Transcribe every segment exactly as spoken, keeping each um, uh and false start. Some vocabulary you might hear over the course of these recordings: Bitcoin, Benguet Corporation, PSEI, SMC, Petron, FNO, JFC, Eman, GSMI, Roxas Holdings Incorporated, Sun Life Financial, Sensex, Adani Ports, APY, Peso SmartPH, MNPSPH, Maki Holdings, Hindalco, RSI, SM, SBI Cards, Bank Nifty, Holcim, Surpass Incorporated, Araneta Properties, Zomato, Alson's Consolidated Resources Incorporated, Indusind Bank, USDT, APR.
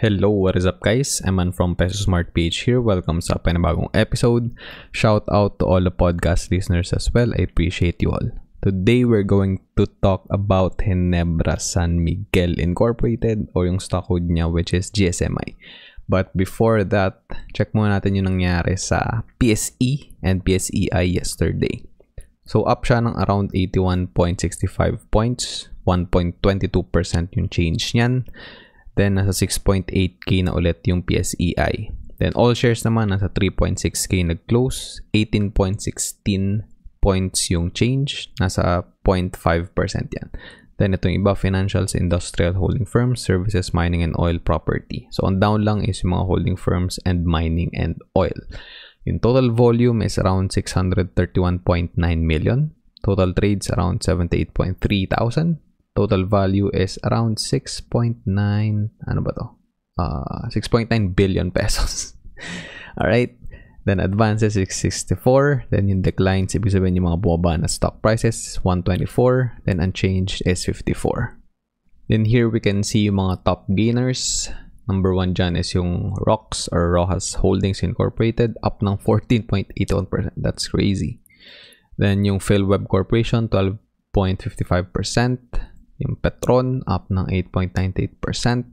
Hello, what is up guys? Eman from Peso SmartPH here. Welcome sa panibagong episode. Shout out to all the podcast listeners as well. I appreciate you all. Today, we're going to talk about Ginebra San Miguel Incorporated or yung stock code niya which is G S M I. But before that, check muna natin yung nangyari sa P S E and P S E I yesterday. So up siya ng around eighty-one point six five points. one point two two percent yung change niyan. Then, nasa six point eight K na ulit yung P S E I. Then, all shares naman, nasa three point six K nag-close. eighteen point one six points yung change. Nasa zero point five percent yan. Then, itong iba, financials, industrial holding firms, services, mining, and oil property. So, on down lang is yung mga holding firms and mining and oil. Yung total volume is around six hundred thirty-one point nine million. Total trades around seventy-eight point three thousand. Total value is around six point nine ano ba to? Uh, six point nine billion pesos. Alright. Then advances is sixty-four. Then yung declines, ibig sabihin yung mga bumaba na stock prices, one twenty-four. Then unchanged is fifty-four. Then here we can see yung mga top gainers. Number one dyan is yung Rox or Roxas Holdings Incorporated. Up ng fourteen point eight one percent. That's crazy. Then yung Phil Web Corporation, twelve point five five percent. Yung Petron, up ng eight point nine eight percent.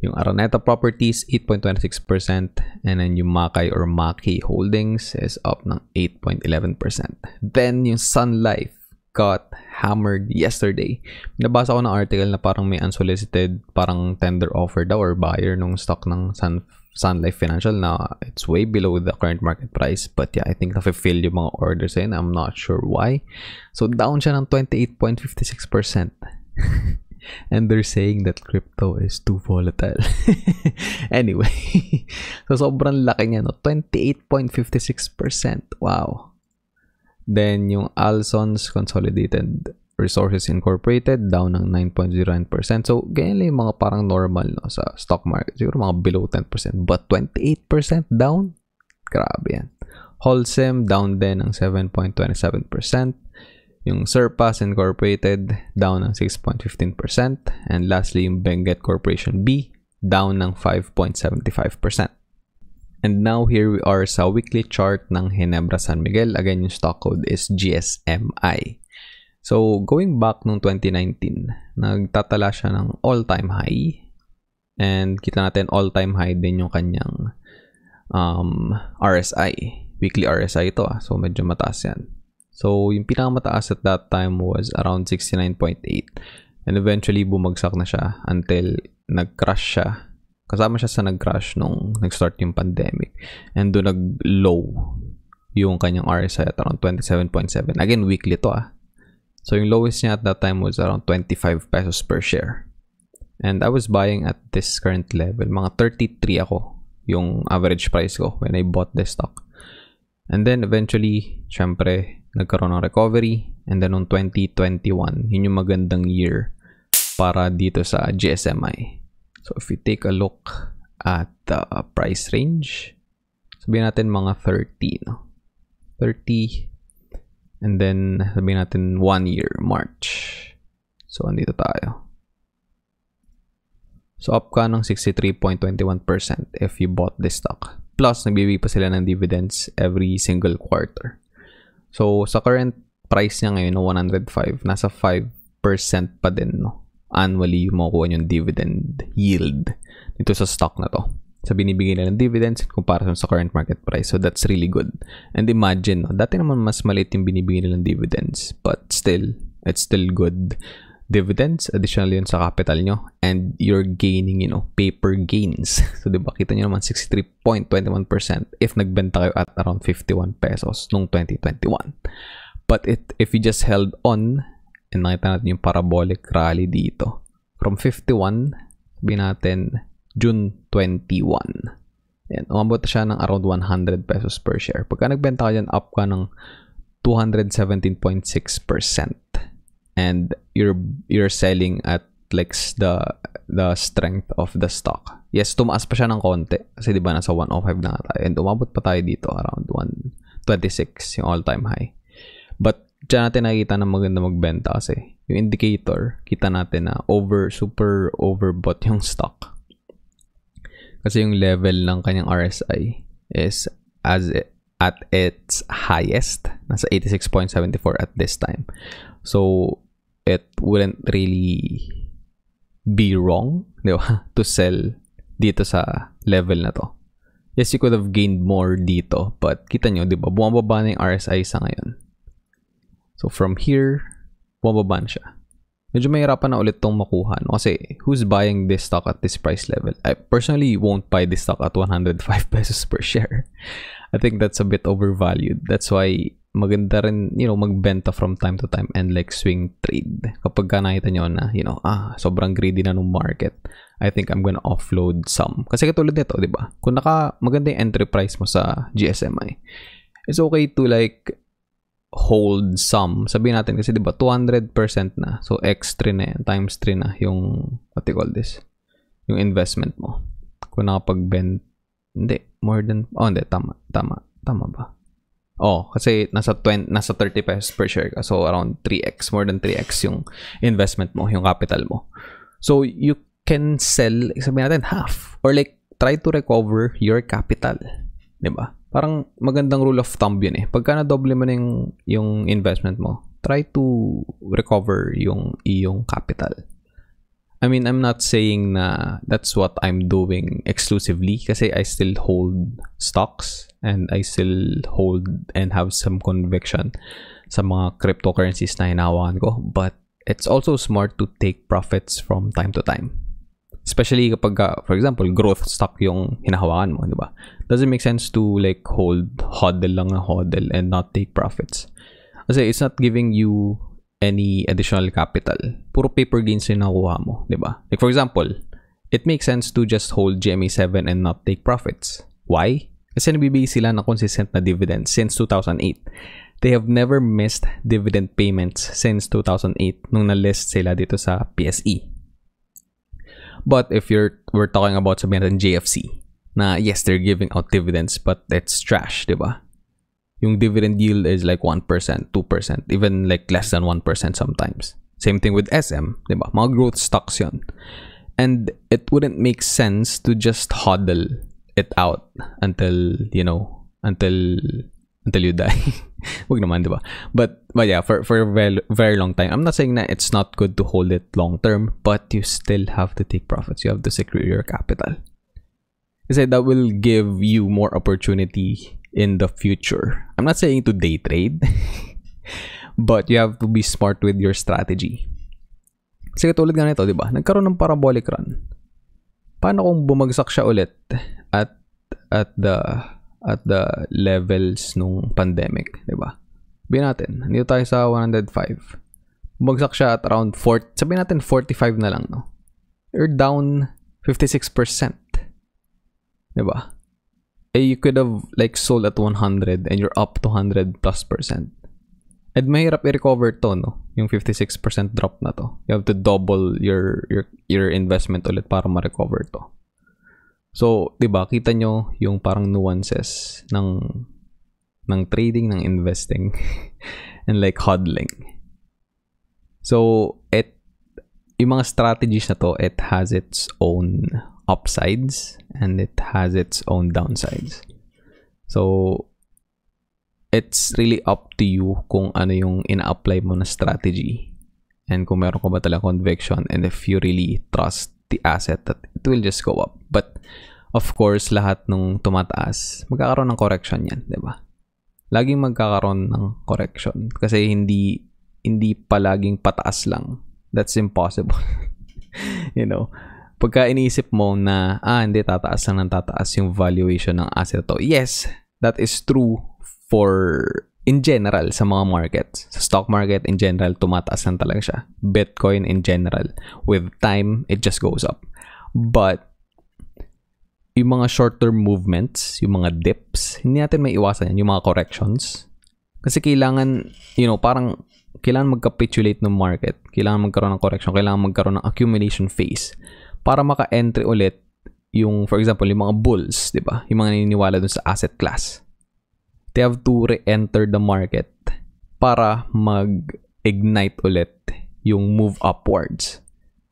Yung Araneta Properties, eight point two six percent. And then yung Maki or Maki Holdings is up ng eight point one one percent. Then yung Sun Life got hammered yesterday. Nabasa ko ng article na parang may unsolicited, parang tender offer daw or buyer nung stock ng Sun, Sun Life Financial na it's way below the current market price. But yeah, I think na-fulfill yung mga orders yun. I'm not sure why. So down siya ng twenty-eight point five six percent. And they're saying that crypto is too volatile. Anyway, so sobrang laki niya, no? twenty-eight point five six percent. Wow. Then yung Alson's Consolidated Resources Incorporated, down ng nine point zero nine percent. So, ganyan lang mga parang normal, no, sa stock market. Siguro mga below ten percent. But twenty-eight percent down? Grabe yan. Holcim, down din ng seven point two seven percent. Yung Surpass Incorporated, down ng six point one five percent. And lastly, yung Benguet Corporation B, down ng five point seven five percent. And now, here we are sa weekly chart ng Ginebra San Miguel. Again, yung stock code is G S M I. So, going back nung twenty nineteen, nagtatala siya ng all-time high. And kita natin all-time high din yung kanyang um, R S I. Weekly R S I ito. Ah. So, medyo mataas yan. So, yung pinakamataas at that time was around sixty-nine point eight. And eventually, bumagsak na siya until nag-crash siya. Kasama siya sa nag-crash nung nag-start yung pandemic. And doon nag-low yung kanyang R S I at around twenty-seven point seven. Again, weekly to ah. So, yung lowest niya at that time was around twenty-five pesos per share. And I was buying at this current level. Mga thirty-three ako yung average price ko when I bought this stock. And then, eventually, syempre, nagkaroon ng recovery. And then, on twenty twenty-one, yun yung magandang year para dito sa G S M I. So, if we take a look at the uh, price range, sabihin natin mga thirty, no? thirty. And then, sabihin natin, one year, March. So, andito tayo. So, up ka ng sixty-three point two one percent if you bought this stock. Plus, nagbibigay pa sila ng dividends every single quarter. So, sa current price niya ngayon, one oh five, nasa five percent pa din, no? Annually, yung makukuha yung dividend yield dito sa stock na to. Sa binibigay nila ng dividends in comparison sa current market price. So, that's really good. And imagine, no, dati naman mas maliit yung binibigay nila ng dividends. But still, it's still good dividends. Additional yun sa capital nyo. And you're gaining, you know, paper gains. So, diba, kita nyo naman sixty-three point two one percent if nagbenta kayo at around fifty-one pesos noong twenty twenty-one. But it, if you just held on, and nakita natin yung parabolic rally dito. From fifty-one, sabihin natin, June twenty-one. Ayan, umabot siya ng around one hundred pesos per share. Pagka nagbenta ka dyan, up ka ng two seventeen point six percent. And you're you're selling at like the the strength of the stock. Yes, tumaas pa siya ng konti. Kasi diba nasa one oh five na tayo. And umabot pa tayo dito around one twenty-six, yung all-time high. But diyan natin nakikita na maganda magbenta kasi yung indicator, kita natin na over, super overbought yung stock. kasi yung level ng kanyang R S I is as at its highest, nasa eighty-six point seven four at this time. So it wouldn't really be wrong, di ba, to sell dito sa level na to. Yes, you could have gained more dito, but kita nyo, di ba, bumababa na yung R S I sa ngayon. So from here, bumababa na siya. Medyo mahirapan na ulit tong makuha, no? Kasi who's buying this stock at this price level? I personally won't buy this stock at one hundred five pesos per share. I think that's a bit overvalued. That's why maganda rin, you know, magbenta from time to time and like swing trade. Kapag ka nakita nyo na, you know, ah, sobrang greedy na nung market, I think I'm gonna offload some. Kasi katulad nito, di ba? Kung naka maganda yung entry price mo sa G S M I, it's okay to like hold some. Sabihin natin kasi diba two hundred percent na. So x three na yan, times three na yung what do you call this? Yung investment mo. Kung nakapag-bend, hindi, more than, oh hindi, tama, tama, tama ba? Oh, kasi nasa twenty, nasa thirty pesos per share ka. So around three x, more than three x yung investment mo, yung capital mo. So you can sell, sabihin natin half, or like try to recover your capital. Diba? Parang magandang rule of thumb yun eh. Pagka na-double mo na yung, yung investment mo, try to recover yung iyong capital. I mean, I'm not saying na that's what I'm doing exclusively kasi I still hold stocks and I still hold and have some conviction sa mga cryptocurrencies na hinahawakan ko. But it's also smart to take profits from time to time. Especially kapag, uh, for example, growth stock yung hinahawakan mo, di ba? Doesn't make sense to like hold, hodl lang na hodl and not take profits. Kasi it's not giving you any additional capital. Puro paper gains yung nakuha mo, di ba? Like for example, it makes sense to just hold G M A seven and not take profits. Why? Kasi nabibigay sila ng consistent na dividends since two thousand eight. They have never missed dividend payments since two thousand eight nung na-list sila dito sa P S E. But if you're we're talking about sabihin natin J F C, na yes, they're giving out dividends, but it's trash, di ba? Yung dividend yield is like one percent, two percent, even like less than one percent sometimes. Same thing with S M, di ba? Mga growth stocks yun. And it wouldn't make sense to just hodl it out until, you know, until until you die. Wag naman, di ba? But, but yeah, for, for a very, very long time. I'm not saying that it's not good to hold it long term, but you still have to take profits. You have to secure your capital. Kasi that will give you more opportunity in the future. I'm not saying to day trade, but you have to be smart with your strategy. Kasi tulad nga nito, di ba? Nagkaroon ng parabolic run. Paano kung bumagsak siya ulit at at the... at the levels nung pandemic, di ba? Sabihin natin, nandito tayo sa one hundred five. Bumagsak siya at around forty, sabihin natin forty-five na lang, no? You're down fifty-six percent. Di ba? Eh, you could have like sold at one hundred and you're up to one hundred plus percent. At mahirap i-recover to, no? Yung fifty-six percent drop na to. You have to double your your, your investment ulit para ma-recover to. So, di ba, kita nyo yung parang nuances ng ng trading, ng investing, and like hodling. So, it, yung mga strategies na to, it has its own upsides and it has its own downsides. So, it's really up to you kung ano yung ina-apply mo na strategy and kung meron ka ba talaga conviction and if you really trust the asset that it will just go up. But of course, lahat nung tumataas, magkakaroon ng correction yan, di ba? Laging magkakaroon ng correction kasi hindi hindi palaging pataas lang. That's impossible. You know, pagka iniisip mo na, ah, hindi, tataas lang ng tataas yung valuation ng asset to. Yes, that is true for in general sa mga markets. Sa stock market in general, tumataas lang talaga siya. Bitcoin in general, with time, it just goes up. But yung mga short-term movements, yung mga dips, hindi natin may iwasan yan, yung mga corrections. Kasi kailangan, you know, parang kailangan mag-capitulate ng market. Kailangan magkaroon ng correction. Kailangan magkaroon ng accumulation phase para maka-entry ulit yung, for example, yung mga bulls, di ba? Yung mga naniniwala dun sa asset class. They have to re-enter the market para mag-ignite ulit yung move upwards.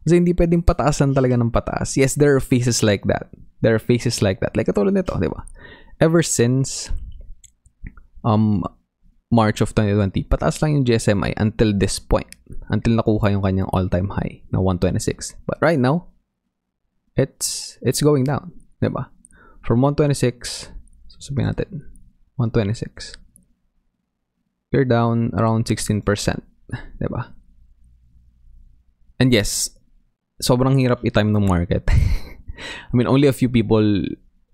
Kasi hindi pwedeng pataasan talaga ng pataas. Yes, there are phases like that. there are phases like that, like katulad nito, di ba? Ever since um March of twenty twenty, pataas lang yung G S M I until this point, until nakuha yung kanyang all-time high na one twenty-six. But right now, it's it's going down, di ba? From one twenty-six, so sabihin natin, one twenty-six. You're down around sixteen percent, di ba? And yes, sobrang hirap i-time ng market. I mean, only a few people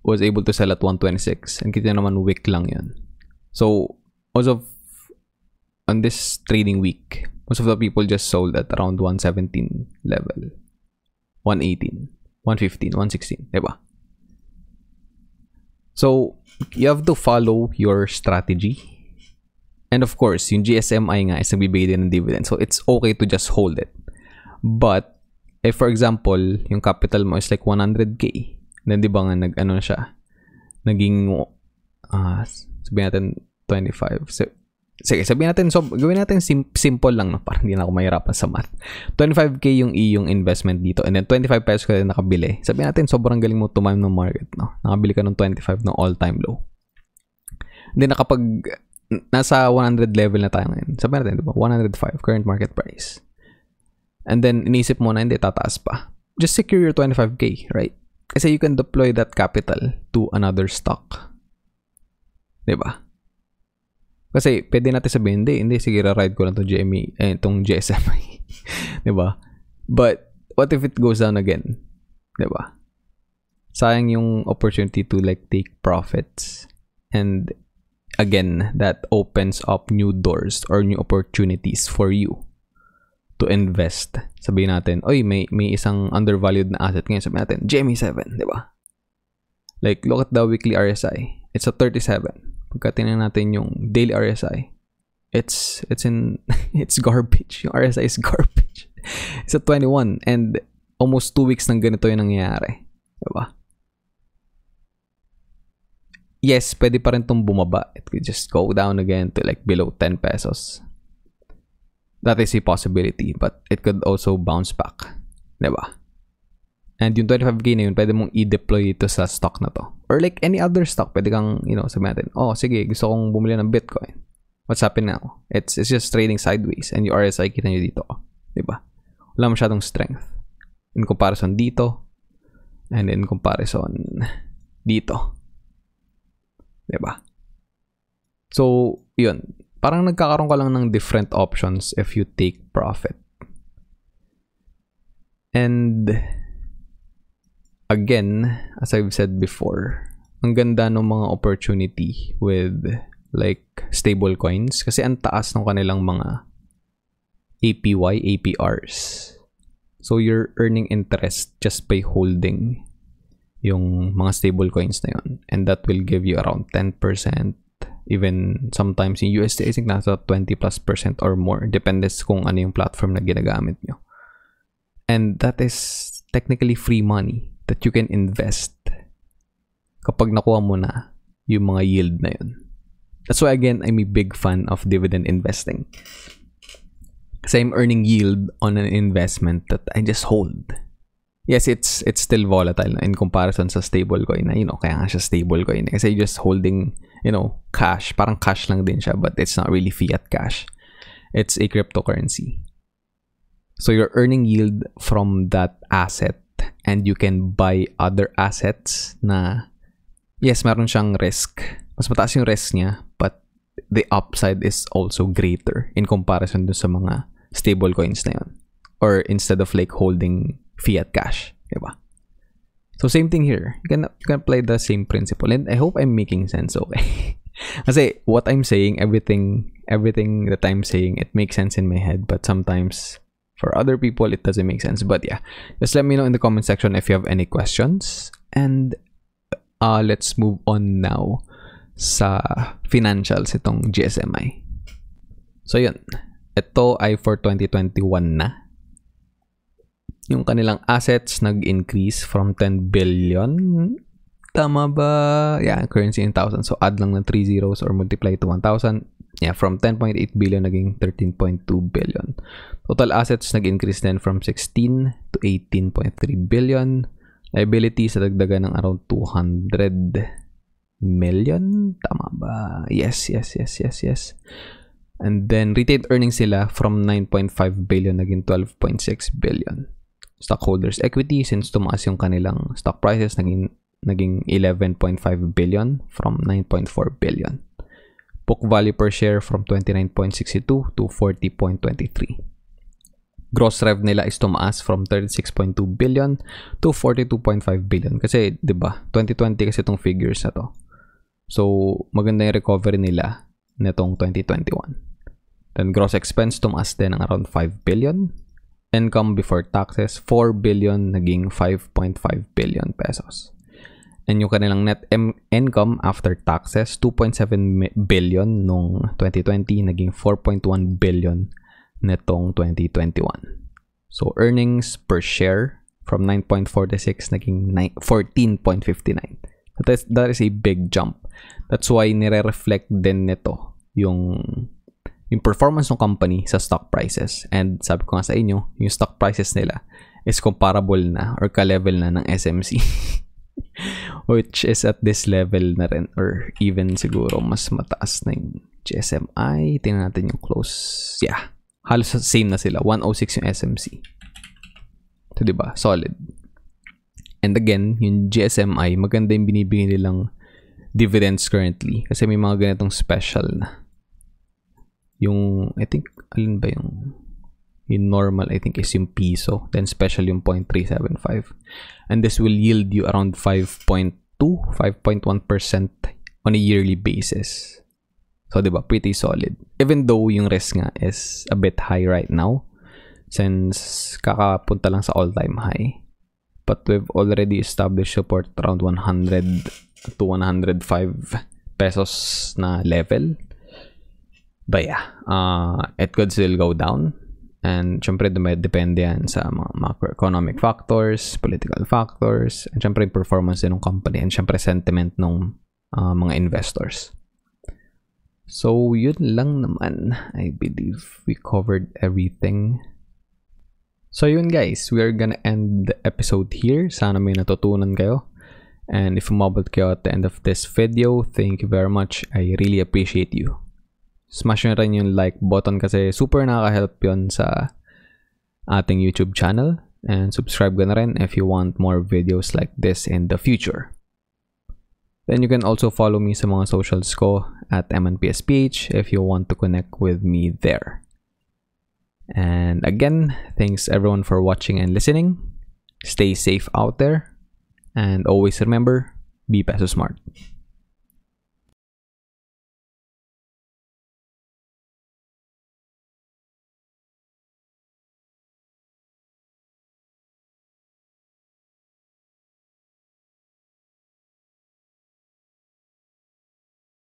was able to sell at one twenty-six, and kita naman wick lang yun. So, most of on this trading week, most of the people just sold at around one seventeen level, one eighteen, one fifteen, one sixteen, diba? So you have to follow your strategy, and of course yung G S M I nga is nagbibigay din ng dividend, so it's okay to just hold it. But if for example yung capital mo is like one hundred K, na diba nga nag ano siya, naging uh, sabihin natin twenty-five. So, sige, sabihin natin, so gawin natin sim simple lang, no? Para hindi na ako mahirapan sa math. twenty-five K yung iyong investment dito, and then twenty-five pesos ka rin nakabili. Sabihin natin, sobrang galing mo tumay ng market, no? Nakabili ka ng twenty-five ng all-time low. And then, nakapag nasa one hundred level na tayo ngayon, sabihin natin, diba? one oh five, current market price. And then, inisip mo na, hindi, tataas pa. Just secure your twenty-five K, right? Kasi you can deploy that capital to another stock. Diba? Kasi pwede natin sabihin, hindi, hindi, sige, ride ko lang itong G M A, eh, itong G S M I. Diba? But, what if it goes down again? Diba? Sayang yung opportunity to like take profits. And, again, that opens up new doors or new opportunities for you to invest. Sabihin natin, oy, may, may isang undervalued na asset ngayon. Sabihin natin, G M A seven, diba? Like, look at the weekly R S I. It's a thirty-seven. Pagka tingnan natin yung daily R S I, it's it's in it's garbage. Yung R S I is garbage. It's at twenty-one, and almost two weeks nang ganito yung nangyayari. Diba? Yes, pwede pa rin itong bumaba. It could just go down again to like below ten pesos. That is a possibility, but it could also bounce back. Diba? And yung twenty-five K na yun, pwede mong i-deploy ito sa stock na to. Or like any other stock, pwede kang, you know, sabi natin, oh, sige, gusto kong bumili ng Bitcoin. What's happening now? It's it's just trading sideways. And yung R S I, kita nyo dito. Diba? Wala masyadong strength. In comparison dito. And in comparison dito. Diba? So, yun. Parang nagkakaroon ka lang ng different options if you take profit. And again, as I've said before, ang ganda ng mga opportunity with like stable coins kasi ang taas ng kanilang mga A P Y, A P Rs. So you're earning interest just by holding yung mga stable coins na yun, and that will give you around ten percent, even sometimes in U S D T I think nasa twenty plus percent or more, dependes kung ano yung platform na ginagamit nyo. And that is technically free money that you can invest kapag nakuha mo na yung mga yield na yun. That's why, again, I'm a big fan of dividend investing. Kasi I'm earning yield on an investment that I just hold. Yes, it's it's still volatile in comparison sa stablecoin na, you know, kaya nga siya stablecoin. Kasi you're just holding, you know, cash. Parang cash lang din siya, but it's not really fiat cash. It's a cryptocurrency. So you're earning yield from that asset, and you can buy other assets na, yes, meron siyang risk. Mas mataas yung risk niya, but the upside is also greater in comparison dun sa mga stable coins na yun. Or instead of like holding fiat cash. Diba? So same thing here. You can, you can apply the same principle. And I hope I'm making sense, okay? Kasi what I'm saying, everything, everything that I'm saying, it makes sense in my head, but sometimes for other people, it doesn't make sense. But yeah, just let me know in the comment section if you have any questions. And uh, let's move on now sa financials itong G S M I. So yun, ito ay for twenty twenty-one na. Yung kanilang assets nag-increase from ten billion. Tama ba? Yeah, currency in thousand. So add lang ng three zeros or multiply to one thousand. Yeah, from ten point eight billion naging thirteen point two billion. Total assets nag-increase din from sixteen to eighteen point three billion. Liabilities sa dagdagan ng around two hundred million. Tama ba? Yes, yes, yes, yes, yes. And then, retained earnings sila from nine point five billion naging twelve point six billion. Stockholders' equity, since tumaas yung kanilang stock prices, naging, naging eleven point five billion from nine point four billion. Book value per share from twenty-nine point six two to forty point two three. Gross rev nila is tumaas from thirty-six point two billion to forty-two point five billion. Kasi, di ba, twenty twenty kasi itong figures na to. So, maganda yung recovery nila netong twenty twenty-one. Then, gross expense tumaas din ng around five billion. Income before taxes, four billion naging five point five billion pesos. And yung kanilang net income after taxes, two point seven billion nung twenty twenty, naging four point one billion netong twenty twenty-one. So, earnings per share from nine point four six naging fourteen point five nine. That is, that is a big jump. That's why nire-reflect din nito yung, yung performance ng company sa stock prices. And sabi ko nga sa inyo, yung stock prices nila is comparable na or ka-level na ng S M C. Which is at this level na rin or even siguro mas mataas na yung G S M I. Tingnan natin yung close. Yeah. Halos same na sila. one oh six yung S M C. So, diba? Solid. And again, yung G S M I, maganda yung binibigay nilang dividends currently. Kasi may mga ganitong special na. Yung, I think, alin ba yung, yung normal, I think, is yung piso. Then, special yung zero point three seven five. And this will yield you around five point two, five point one percent on a yearly basis. So, diba? Pretty solid. Even though yung risk nga is a bit high right now since kakapunta lang sa all-time high. But we've already established support around one hundred to one oh five pesos na level. But yeah, uh, it could still go down. And syempre, depende yan sa mga macroeconomic factors, political factors, and syempre yung performance din ng company, and syempre sentiment ng uh, mga investors. So, yun lang naman. I believe we covered everything. So, yun guys. We are gonna end the episode here. Sana may natutunan kayo. And if umabot kayo at the end of this video, thank you very much. I really appreciate you. Smash nyo rin yung like button kasi super nakaka-help yun sa ating YouTube channel. And subscribe ka na rin if you want more videos like this in the future. Then you can also follow me sa mga socials ko at M N P S P H if you want to connect with me there. And again, thanks everyone for watching and listening. Stay safe out there. And always remember, be Peso Smart.